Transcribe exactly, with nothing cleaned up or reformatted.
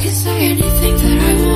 I can say anything that I want.